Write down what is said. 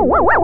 Woo!